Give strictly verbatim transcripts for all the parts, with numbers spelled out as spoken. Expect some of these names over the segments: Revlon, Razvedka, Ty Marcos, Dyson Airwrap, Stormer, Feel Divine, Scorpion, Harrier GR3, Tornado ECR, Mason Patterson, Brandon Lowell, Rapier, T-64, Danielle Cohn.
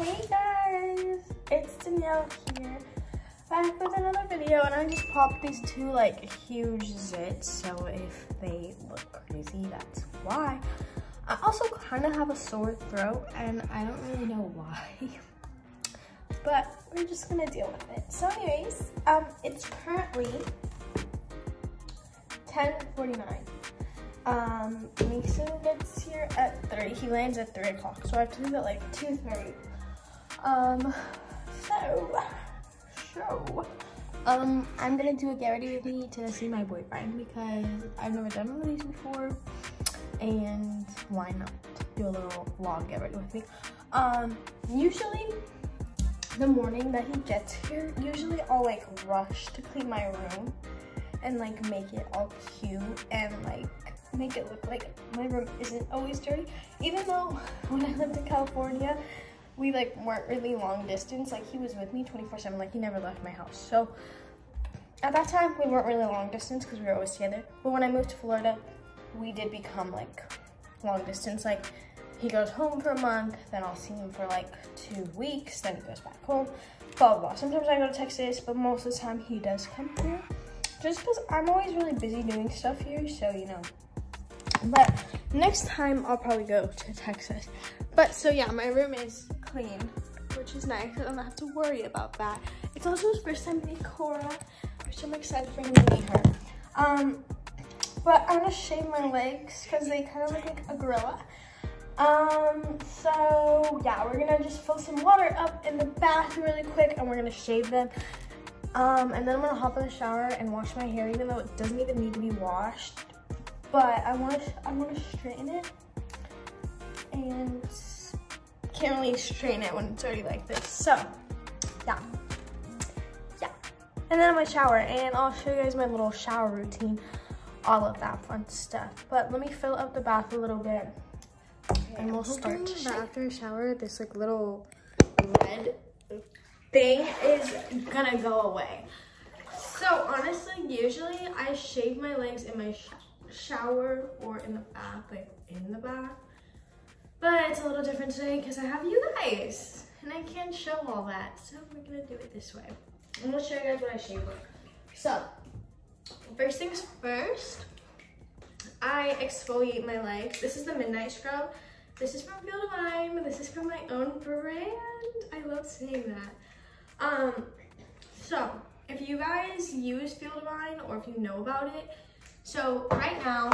Hey guys, it's Danielle here, back with another video, and I just popped these two like huge zits, so if they look crazy, that's why. I also kind of have a sore throat, and I don't really know why, but we're just gonna deal with it. So anyways, um, it's currently ten forty-nine. Um, Mason gets here at three. He lands at three o'clock, so I have to leave at like two thirty. Um, so, so, um, I'm gonna do a get ready with me to see my boyfriend because I've never done one of these before, and why not do a little vlog get ready with me? Um, usually the morning that he gets here, usually I'll like rush to clean my room and like make it all cute and like make it look like my room isn't always dirty. Even though when I lived in California, we like weren't really long distance. Like he was with me twenty-four seven, like he never left my house. So at that time we weren't really long distance because we were always together. But when I moved to Florida, we did become like long distance. Like he goes home for a month, then I'll see him for like two weeks, then he goes back home, blah, blah, blah. Sometimes I go to Texas, but most of the time he does come here. Just because I'm always really busy doing stuff here, so you know. But next time I'll probably go to Texas. But so yeah, my room is clean, which is nice. I don't have to worry about that. It's also his first time meeting Cora, which I'm excited for him to meet her. Um, but I'm gonna shave my legs because they kind of look like a gorilla. Um, so yeah, we're gonna just fill some water up in the bath really quick, and we're gonna shave them. Um, and then I'm gonna hop in the shower and wash my hair, even though it doesn't even need to be washed. But I want to, I want to straighten it, and can't really straighten it when it's already like this. So, yeah, yeah. And then I'm gonna shower, and I'll show you guys my little shower routine, all of that fun stuff. But let me fill up the bath a little bit, and we'll start to shower. After a shower, this like little red thing is gonna go away. So honestly, usually I shave my legs in my sh shower or in the bath, like in the bath. But it's a little different today because I have you guys and I can't show all that. So we're gonna do it this way. I'm gonna show you guys what I shave with. So first things first, I exfoliate my legs. This is the Midnight Scrub. This is from Feel Divine. This is from my own brand. I love saying that. Um, so if you guys use Feel Divine or if you know about it, so right now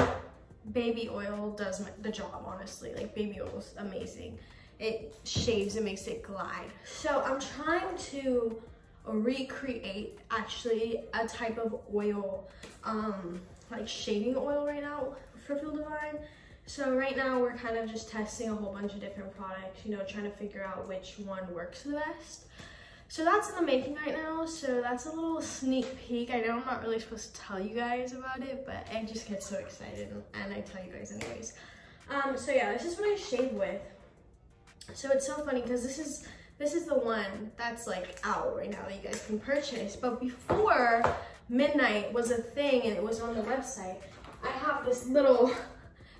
baby oil does the job, honestly. Like baby oil is amazing. It shaves and makes it glide. So I'm trying to recreate actually a type of oil, um, like shaving oil right now for Feel Divine. So right now we're kind of just testing a whole bunch of different products, you know, trying to figure out which one works the best. So that's in the making right now. So that's a little sneak peek. I know I'm not really supposed to tell you guys about it, but I just get so excited and I tell you guys anyways. Um, so yeah, this is what I shave with. So it's so funny because this is, this is the one that's like out right now that you guys can purchase. But before Midnight was a thing and it was on the website, I have this little,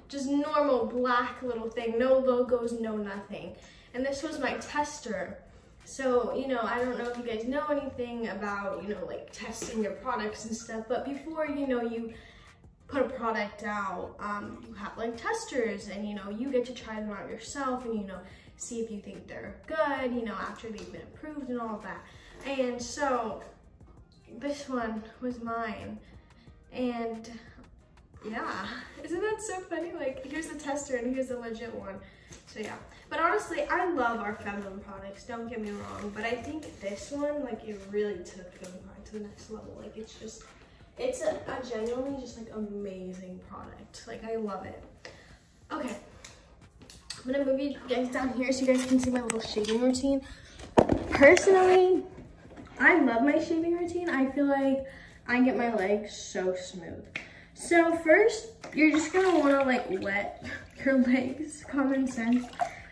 just normal black little thing, no logos, no nothing. And this was my tester. So, you know, I don't know if you guys know anything about, you know, like testing your products and stuff, but before, you know, you put a product out, um, you have like testers and, you know, you get to try them out yourself and, you know, see if you think they're good, you know, after they've been approved and all of that. And so this one was mine. And yeah, isn't that so funny? Like, here's the tester and here's the legit one. So yeah, but honestly, I love our feminine products, don't get me wrong, but I think this one, like, it really took feminine to the next level. Like, it's just, it's a, a genuinely just, like, amazing product. Like, I love it. Okay, I'm gonna move you guys down here so you guys can see my little shaving routine. Personally, I love my shaving routine. I feel like I get my legs so smooth. So first, you're just gonna wanna like wet your legs, common sense.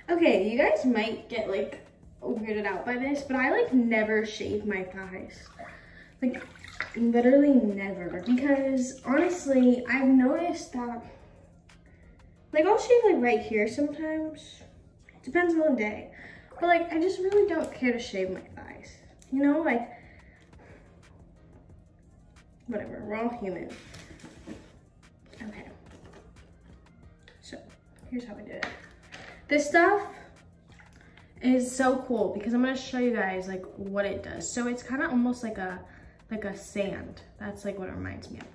Okay, you guys might get like weirded out by this, but I like never shave my thighs. Like literally never, because honestly, I've noticed that, like I'll shave like right here sometimes, depends on the day. But like, I just really don't care to shave my thighs. You know, like, whatever, we're all human. Okay. So, here's how I did it. This stuff is so cool because I'm gonna show you guys like what it does. So it's kind of almost like a, like a sand. That's like what it reminds me of.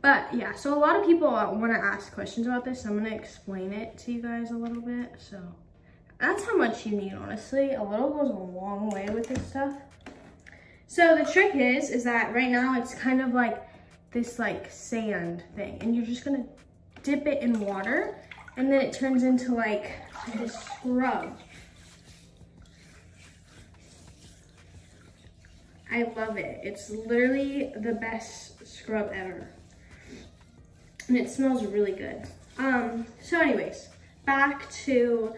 But yeah, so a lot of people wanna ask questions about this. So I'm gonna explain it to you guys a little bit. So that's how much you need, honestly. A little goes a long way with this stuff. So the trick is, is that right now it's kind of like this like sand thing, and you're just gonna dip it in water, and then it turns into like this scrub. I love it. It's literally the best scrub ever. And it smells really good. Um, so anyways, back to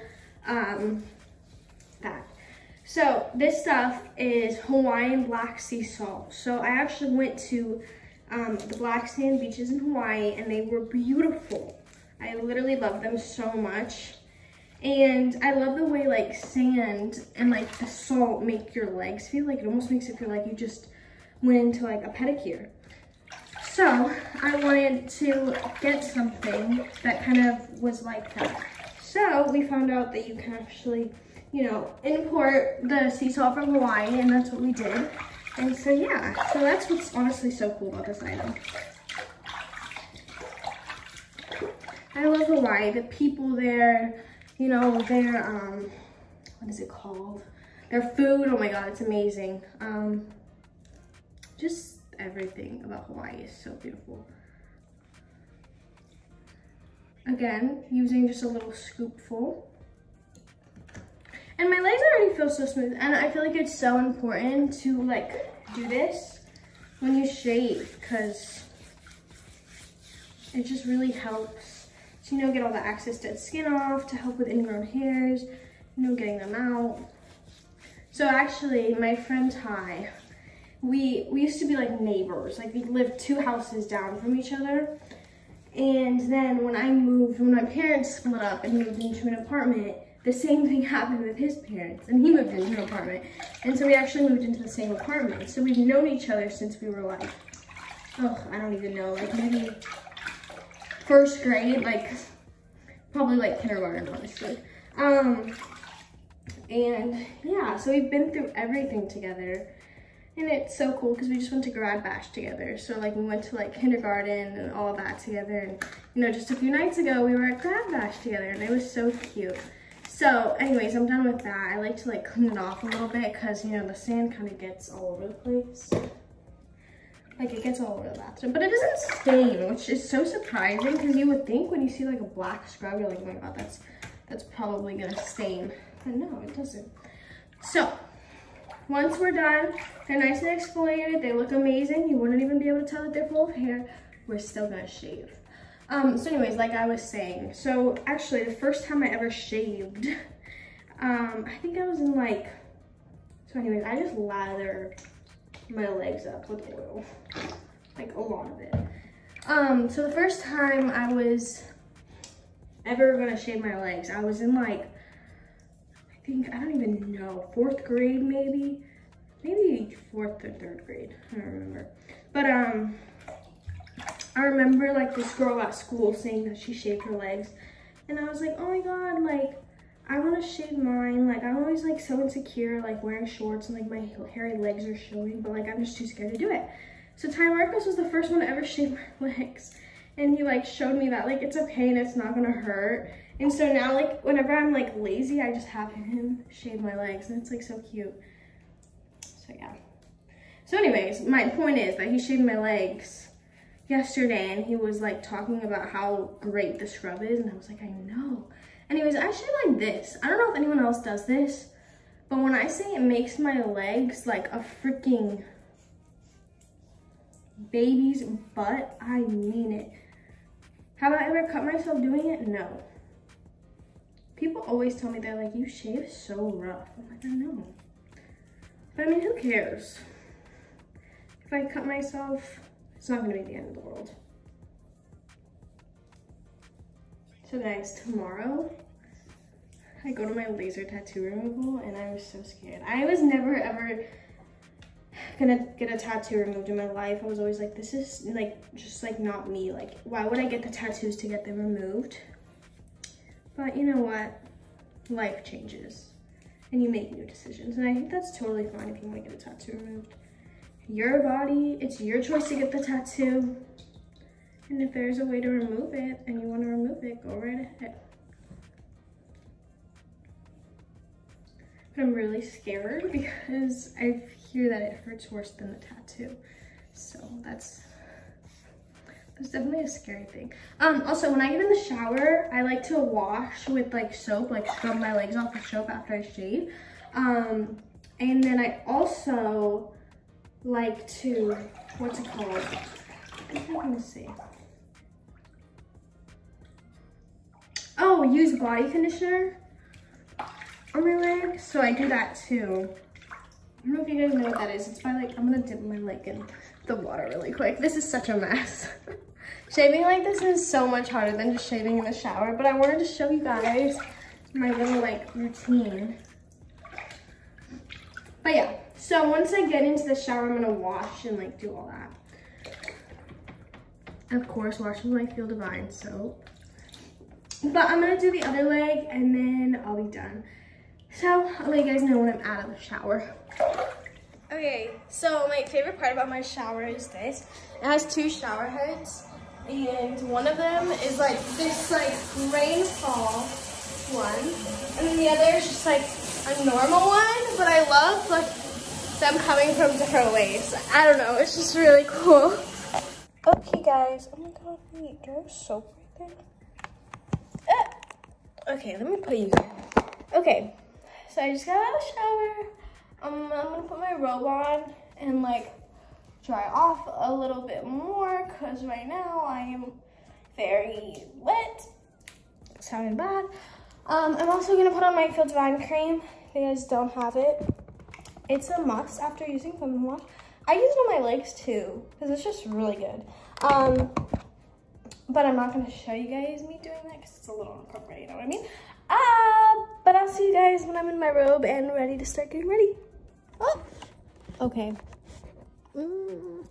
um, that. So this stuff is Hawaiian black sea salt. So I actually went to um, the black sand beaches in Hawaii, and they were beautiful. I literally love them so much. And I love the way like sand and like the salt make your legs feel. Like it almost makes it feel like you just went into like a pedicure. So I wanted to get something that kind of was like that. So we found out that you can actually, you know, import the sea salt from Hawaii, and that's what we did. And so yeah, so that's what's honestly so cool about this item. I love Hawaii, the people there, you know, their, um, what is it called? Their food, oh my God, it's amazing. Um, just everything about Hawaii is so beautiful. Again, using just a little scoopful. And my legs already feel so smooth, and I feel like it's so important to like do this when you shave, because it just really helps to, you know, get all the excess dead skin off, to help with ingrown hairs, you know, getting them out. So actually, my friend Ty, we we used to be like neighbors, like we lived two houses down from each other. And then when I moved, when my parents split up and moved into an apartment, the same thing happened with his parents, and he moved into an apartment. And so we actually moved into the same apartment. So we've known each other since we were like, oh, I don't even know, like maybe first grade, like probably like kindergarten, honestly. Um, and yeah, so we've been through everything together. And it's so cool because we just went to grad bash together. So like we went to like kindergarten and all that together. And you know, just a few nights ago, we were at grad bash together, and it was so cute. So anyways, I'm done with that. I like to like clean it off a little bit because, you know, the sand kind of gets all over the place. Like it gets all over the bathroom, but it doesn't stain, which is so surprising because you would think when you see like a black scrub, you're like, oh my God, that's, that's probably gonna stain. But no, it doesn't. So once we're done, they're nice and exfoliated. They look amazing. You wouldn't even be able to tell that they're full of hair. We're still gonna shave. Um, so anyways, like I was saying, so actually the first time I ever shaved, um, I think I was in like, so anyways, I just lather my legs up with oil, like a lot of it. Um, so the first time I was ever gonna shave my legs, I was in like, I think, I don't even know, fourth grade maybe, maybe fourth or third grade, I don't remember. But, um, I remember like this girl at school saying that she shaved her legs, and I was like, oh my God, like I want to shave mine. Like I'm always like so insecure, like wearing shorts and like my hairy legs are showing, but like I'm just too scared to do it. So Ty Marcos was the first one to ever shave my legs, and he like showed me that like it's okay and it's not gonna hurt. And so now like whenever I'm like lazy, I just have him shave my legs, and it's like so cute. So yeah. So anyways, my point is that he shaved my legs yesterday, and he was like talking about how great the scrub is, and I was like, I know. Anyways, I shave like this. I don't know if anyone else does this, but when I say it makes my legs like a freaking baby's butt, I mean it. Have I ever cut myself doing it? No. People always tell me, they're like, you shave so rough. I'm like, I know. But I mean, who cares? If I cut myself, it's not gonna be the end of the world. So guys, tomorrow I go to my laser tattoo removal and I was so scared. I was never ever gonna get a tattoo removed in my life. I was always like, this is like just like not me. Like, why would I get the tattoos to get them removed? But you know what? Life changes and you make new decisions. And I think that's totally fine if you want to get a tattoo removed. Your body, it's your choice to get the tattoo. And if there's a way to remove it and you want to remove it, go right ahead. But I'm really scared because I hear that it hurts worse than the tattoo. So that's, that's definitely a scary thing. Um, also, when I get in the shower, I like to wash with like soap, like scrub my legs off with soap after I shave. Um, and then I also like to, what's it called? I think I can see. Oh, use body conditioner on my leg. So I do that too. I don't know if you guys know what that is. It's by like, I'm gonna dip my leg in the water really quick. This is such a mess. Shaving like this is so much harder than just shaving in the shower, but I wanted to show you guys my little like routine. But yeah, so once I get into the shower, I'm gonna wash and like do all that. Of course, washing with my Feel Divine soap. But I'm gonna do the other leg and then I'll be done. So I'll let you guys know when I'm out of the shower. Okay, so my favorite part about my shower is this. It has two shower heads, and one of them is like this like rainfall one, and then the other is just like a normal one, but I love like them coming from different waves. I don't know, it's just really cool. Okay guys, oh my god, wait, do I have soap right there? Uh, okay, let me put you guys. Okay, so I just got out of the shower. Um, I'm gonna put my robe on and like dry off a little bit more because right now I am very wet. Sounding bad. Um, I'm also gonna put on my Feel Divine cream if you guys don't have it. It's a must after using foaming wash. I use it on my legs too, because it's just really good. Um, but I'm not going to show you guys me doing that because it's a little inappropriate, you know what I mean? Uh, but I'll see you guys when I'm in my robe and ready to start getting ready. Oh, okay. Mm.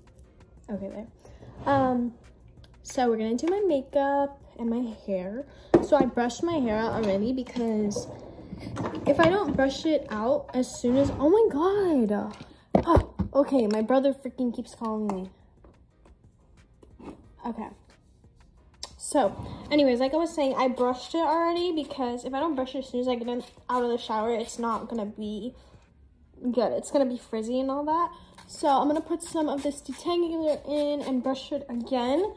Okay, there. Um, so we're going to do my makeup and my hair. So I brushed my hair out already because if I don't brush it out as soon as, oh my god. Oh. Okay, my brother freaking keeps calling me. Okay. So, anyways, like I was saying, I brushed it already because if I don't brush it as soon as I get in, out of the shower, it's not going to be good. It's going to be frizzy and all that. So, I'm going to put some of this detangler in and brush it again.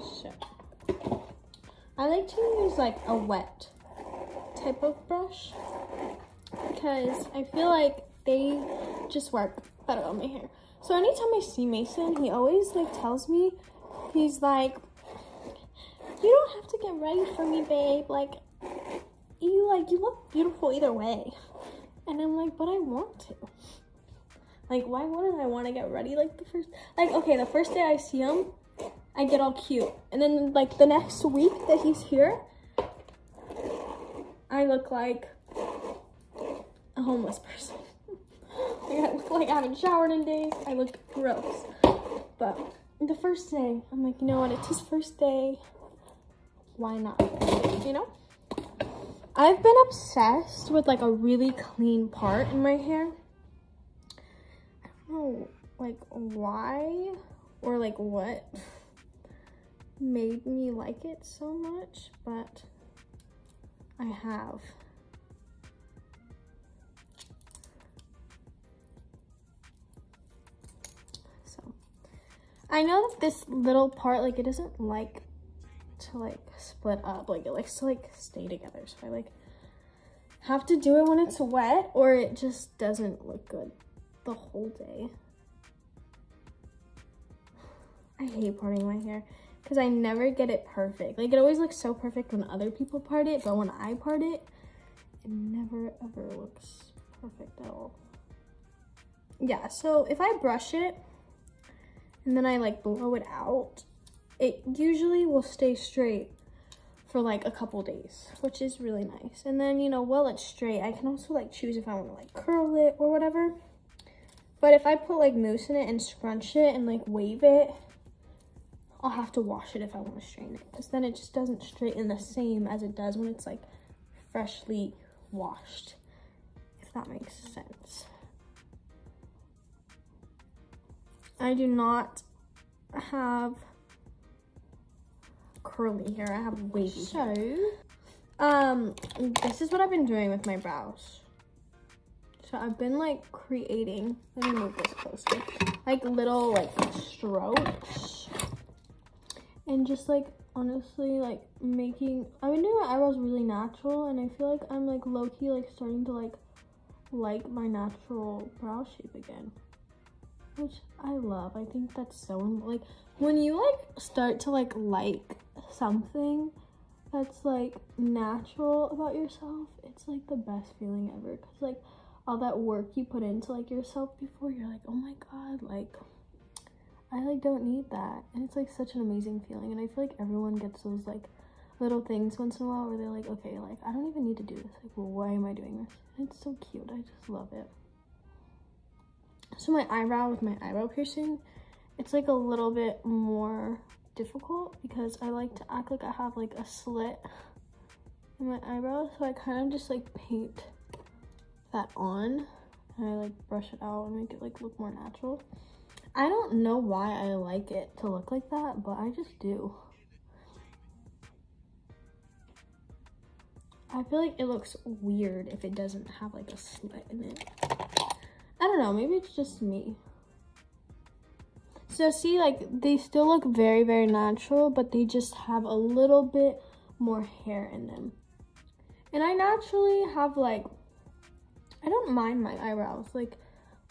So, I like to use, like, a wet type of brush, because I feel like they just work better on my hair. So anytime I see Mason, he always like tells me, he's like, you don't have to get ready for me, babe. Like, you like, you look beautiful either way. And I'm like, but I want to. Like, why wouldn't I want to get ready? Like the first, like, okay, the first day I see him, I get all cute. And then like the next week that he's here, I look like a homeless person. Like I look like I haven't showered in days. I look gross. But the first day, I'm like, you know what? It's his first day. Why not? You know? I've been obsessed with like a really clean part in my hair. I don't know, like why or like what made me like it so much, but I have. I know that this little part, like, it doesn't like to, like, split up. Like, it likes to, like, stay together. So I, like, have to do it when it's wet or it just doesn't look good the whole day. I hate parting my hair because I never get it perfect. Like, it always looks so perfect when other people part it, but when I part it, it never, ever looks perfect at all. Yeah, so if I brush it, and then I like blow it out, it usually will stay straight for like a couple days, which is really nice. And then, you know, while it's straight, I can also like choose if I want to like curl it or whatever. But if I put like mousse in it and scrunch it and like wave it, I'll have to wash it if I want to straighten it, because then it just doesn't straighten the same as it does when it's like freshly washed, if that makes sense. I do not have curly hair, I have wavy hair. So, um, this is what I've been doing with my brows. So I've been like creating, let me move this closer, like little like strokes. And just like, honestly, like making, I've been doing my eyebrows really natural, and I feel like I'm like low-key like starting to like, like my natural brow shape again. Which I love. I think that's so, like, when you like start to like like something that's like natural about yourself, it's like the best feeling ever, because like all that work you put into like yourself before, you're like, oh my god, like I like don't need that. And it's like such an amazing feeling. And I feel like everyone gets those like little things once in a while where they're like, okay, like I don't even need to do this, like well, why am I doing this? And it's so cute, I just love it. So my eyebrow, with my eyebrow piercing, it's like a little bit more difficult because I like to act like I have like a slit in my eyebrow. So I kind of just like paint that on and I like brush it out and make it like look more natural. I don't know why I like it to look like that, but I just do. I feel like it looks weird if it doesn't have like a slit in it. I don't know, maybe it's just me. So see, like they still look very, very natural, but they just have a little bit more hair in them. And I naturally have like, I don't mind my eyebrows. Like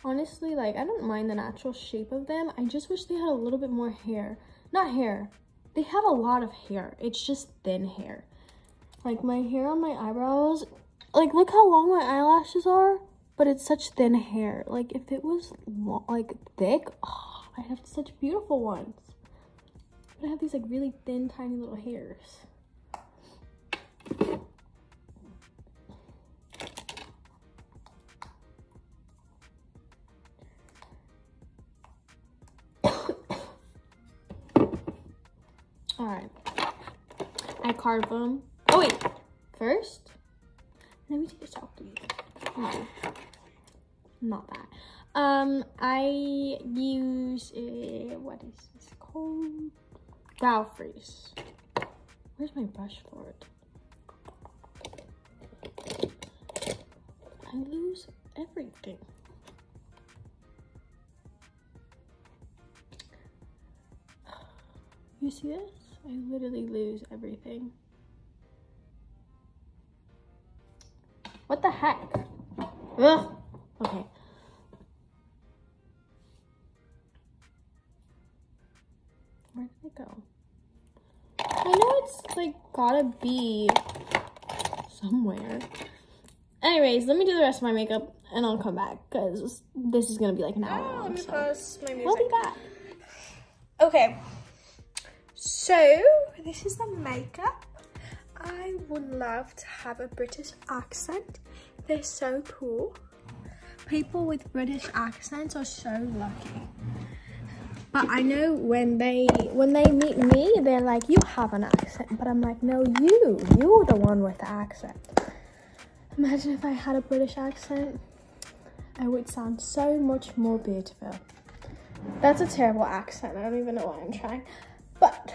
honestly, like I don't mind the natural shape of them. I just wish they had a little bit more hair. Not hair, they have a lot of hair. It's just thin hair. Like my hair on my eyebrows, like look how long my eyelashes are. But it's such thin hair. Like if it was long, like thick, oh, I'd have such beautiful ones. But I have these like really thin, tiny little hairs. All right, I carve them. Oh wait, first, let me take this out for you. No, not that. Um, I use a, what is this called? Brow Freeze. Where's my brush for it? I lose everything. You see this? I literally lose everything. What the heck? Ugh. Okay. Where did it go? I know it's like gotta be somewhere. Anyways, let me do the rest of my makeup and I'll come back because this is gonna be like an hour. Oh, long, let me so. Pause my music. We'll be back. Okay. So this is the makeup. I would love to have a British accent. They're so cool. People with British accents are so lucky. But I know when they when they meet me, they're like, you have an accent. But I'm like, no, you. You're the one with the accent. Imagine if I had a British accent. I would sound so much more beautiful. That's a terrible accent. I don't even know why I'm trying. But,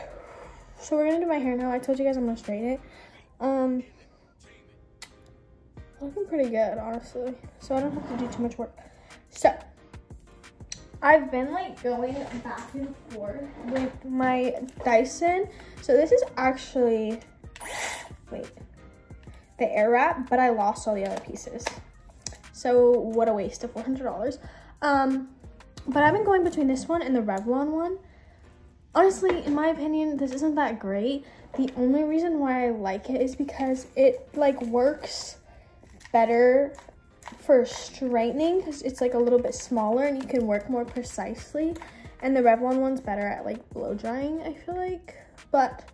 so we're going to do my hair now. I told you guys I'm going to straighten it. Um... Looking pretty good, honestly. So I don't have to do too much work. So I've been like going back and forth with my Dyson. So this is actually, wait, the Airwrap, but I lost all the other pieces. So what a waste of four hundred dollars. Um, but I've been going between this one and the Revlon one. Honestly, in my opinion, this isn't that great. The only reason why I like it is because it like works better for straightening because it's like a little bit smaller and you can work more precisely, and the Revlon one's better at like blow drying, I feel like. But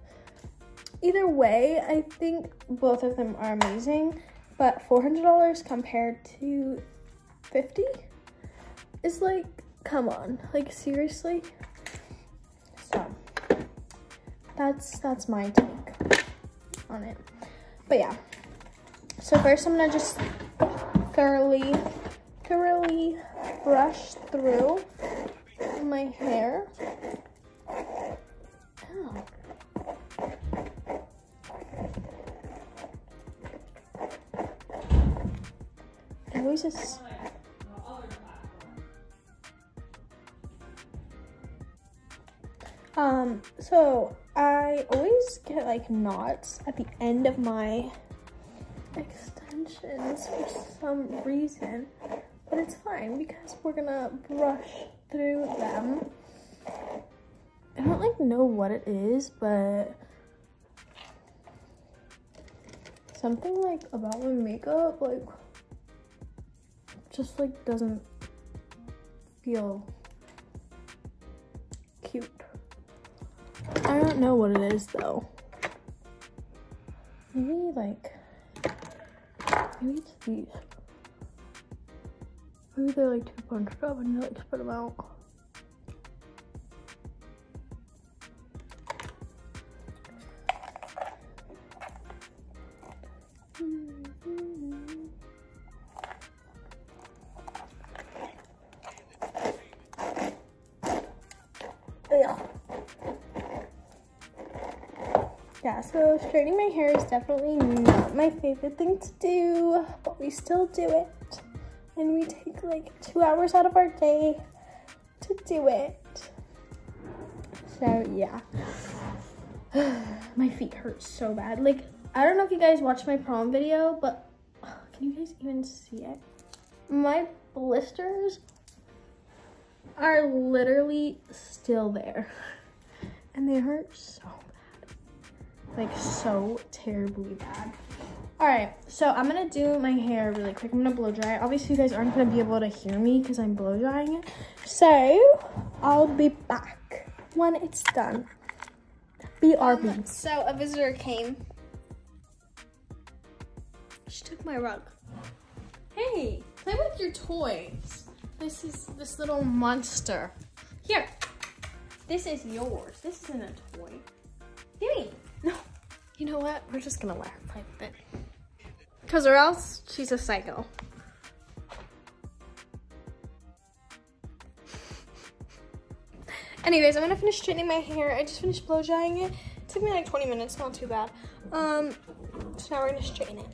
Either way, I think both of them are amazing, but four hundred dollars compared to fifty dollars is like, come on, like seriously. So that's that's my take on it. But yeah, so first I'm gonna just thoroughly thoroughly brush through my hair. Oh. I always just um so I always get like knots at the end of my extensions for some reason, but it's fine because we're gonna brush through them. I don't like know what it is, but something like about my makeup like just like doesn't feel cute. I don't know what it is though. Maybe like maybe it's these. Maybe they're like too bunched up and like spread them out. Yeah, so straightening my hair is definitely not my favorite thing to do, but we still do it. And we take like two hours out of our day to do it. So yeah. My feet hurt so bad. Like, I don't know if you guys watched my prom video, but can you guys even see it? My blisters are literally still there. And they hurt so bad. Like so terribly bad. All right, so I'm gonna do my hair really quick. I'm gonna blow dry. Obviously you guys aren't gonna be able to hear me because I'm blow drying it. So I'll be back when it's done. B R B. Um, so a visitor came. She took my rug. Hey, play with your toys. This is this little monster. Here, this is yours. This isn't a toy. Hey. No, you know what? We're just gonna let her play with it. Cause or else, she's a psycho. Anyways, I'm gonna finish straightening my hair. I just finished blow drying it. It took me like twenty minutes, not too bad. Um, so now we're gonna straighten it.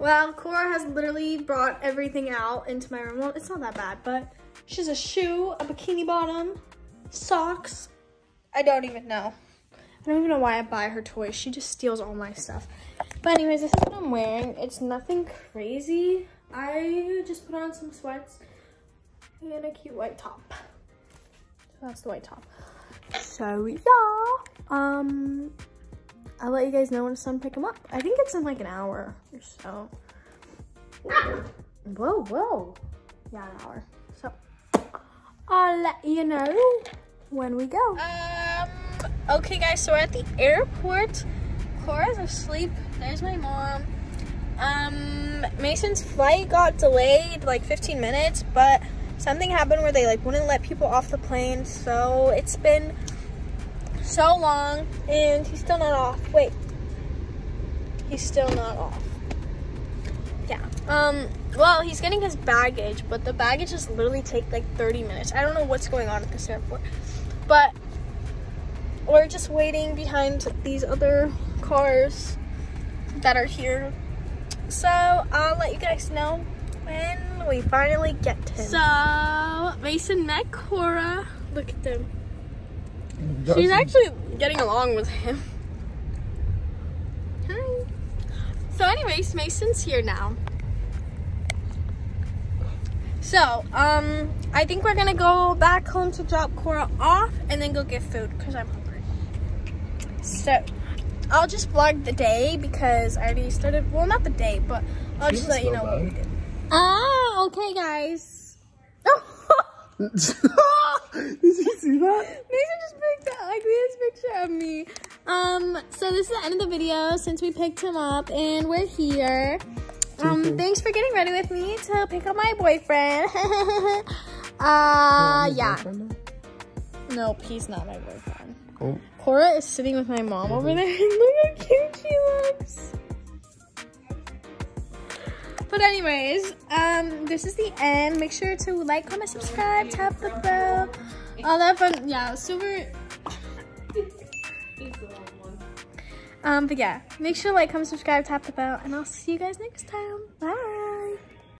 Well, Cora has literally brought everything out into my room. Well, it's not that bad, but she has a shoe, a bikini bottom, socks. I don't even know. I don't even know why I buy her toys. She just steals all my stuff. But anyways, this is what I'm wearing. It's nothing crazy. I just put on some sweats and a cute white top. So that's the white top. So yeah. Um, I'll let you guys know when it's time to pick them up. I think it's in like an hour or so. Whoa, whoa. Yeah, an hour. So I'll let you know when we go. Um. Okay guys, so we're at the airport. Cora's asleep. There's my mom. Um, Mason's flight got delayed like fifteen minutes, but something happened where they like wouldn't let people off the plane. So it's been so long and he's still not off. Wait, he's still not off. Yeah. Um, well, he's getting his baggage, but the baggage just literally take like thirty minutes. I don't know what's going on at this airport, but we're just waiting behind these other cars that are here. So I'll let you guys know when we finally get him. So Mason met Cora. Look at them. Dyson. She's actually getting along with him. Hi. So anyways, Mason's here now. So, um, I think we're gonna go back home to drop Cora off and then go get food because I'm hungry. So, I'll just vlog the day because I already started, well, not the day, but I'll she just let you know bad. What we did. Ah, okay, guys. Did you see that? Mason just picked the ugliest picture of me. Um, so this is the end of the video since we picked him up and we're here. Um, thanks for getting ready with me to pick up my boyfriend. uh, yeah. Nope, he's not my boyfriend. Oh. Cora is sitting with my mom over there. Look how cute she looks. But anyways, um, this is the end. Make sure to like, comment, subscribe, tap the bell, all that fun. Yeah, super. Um, but yeah, make sure to like, comment, subscribe, tap the bell, and I'll see you guys next time.